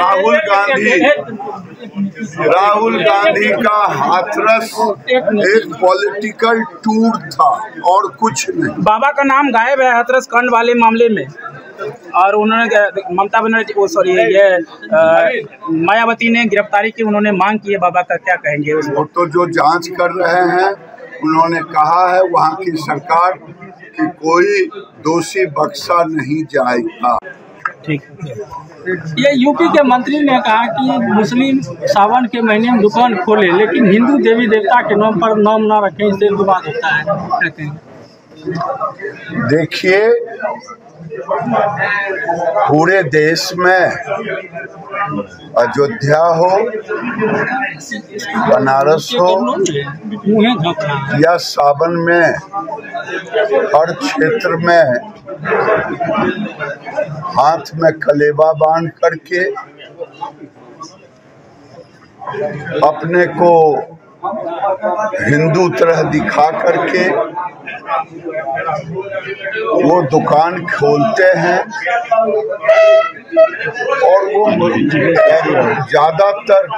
राहुल गांधी का हथरस एक political tour था और कुछ नहीं। बाबा का नाम गायब है हथरस कांड वाले मामले में, और उन्होंने ममता बनर्जी वो सॉरी ये मायावती ने गिरफ्तारी की, उन्होंने मांग की है, बाबा का क्या कहेंगे उसको? तो जो जांच कर रहे हैं उन्होंने कहा है वहाँ की सरकार कि कोई दोषी बख्शा नहीं जाएगा। ठीक है, ये यूपी के मंत्री ने कहा कि मुस्लिम सावन के महीने में दुकान खोले लेकिन हिंदू देवी देवता के नाम पर नाम ना रखें, इससे विवाद होता है, कहते हैं। देखिए, पूरे देश में अयोध्या हो, बनारस हो या सावन में हर क्षेत्र में हाथ में कलेवा बांध करके अपने को हिंदू तरह दिखा करके वो दुकान खोलते हैं, और वो ज्यादातर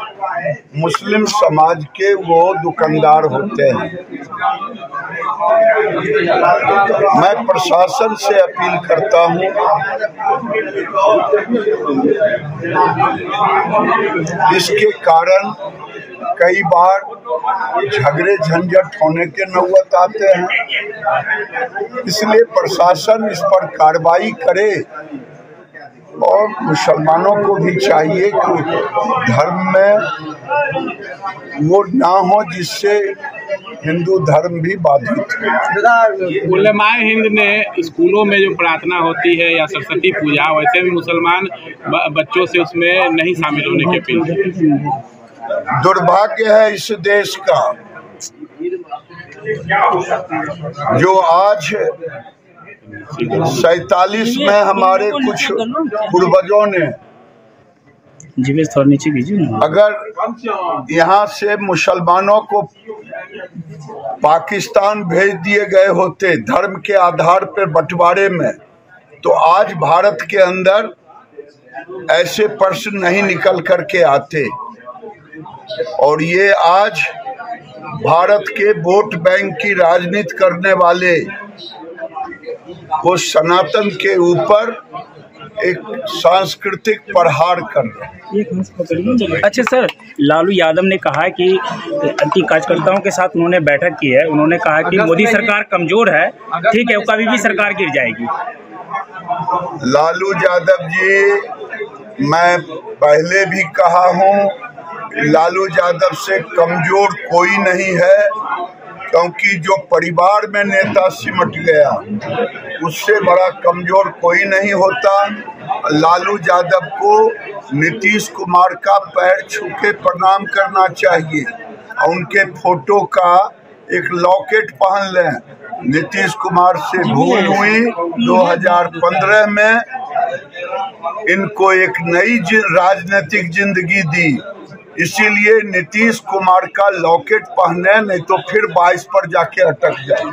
मुस्लिम समाज के वो दुकानदार होते हैं। मैं प्रशासन से अपील करता हूँ इसके कारण कई बार झगड़े झंझट होने के नौबत आते हैं, इसलिए प्रशासन इस पर कार्रवाई करे, और मुसलमानों को भी चाहिए कि धर्म में वो ना हो जिससे हिंदू धर्म भी बाधित हो। उल्लेमाए हिंद ने स्कूलों में जो प्रार्थना होती है या सरस्वती पूजा, वैसे भी मुसलमान बच्चों से उसमें नहीं शामिल होने की अपील की। दुर्भाग्य है इस देश का जो आज 47 में हमारे कुछ पूर्वजों ने अगर यहाँ से मुसलमानों को पाकिस्तान भेज दिए गए होते धर्म के आधार पर बंटवारे में, तो आज भारत के अंदर ऐसे प्रश्न नहीं निकल करके आते, और ये आज भारत के वोट बैंक की राजनीति करने वाले को सनातन के ऊपर एक सांस्कृतिक प्रहार कर रहे हैं। अच्छा सर, लालू यादव ने कहा कि कार्यकर्ताओं के साथ उन्होंने बैठक की है, उन्होंने कहा कि मोदी सरकार कमजोर है, ठीक है, वो कभी भी सरकार गिर जाएगी। लालू यादव जी, मैं पहले भी कहा हूँ लालू यादव से कमजोर कोई नहीं है, क्योंकि जो परिवार में नेता सिमट गया उससे बड़ा कमजोर कोई नहीं होता। लालू यादव को नीतीश कुमार का पैर छू के प्रणाम करना चाहिए, उनके फोटो का एक लॉकेट पहन लें। नीतीश कुमार से भूल हुई 2015 में, इनको एक नई राजनीतिक जिंदगी दी, इसीलिए नीतीश कुमार का लॉकेट पहने, नहीं तो फिर 22 पर जाके अटक जाए।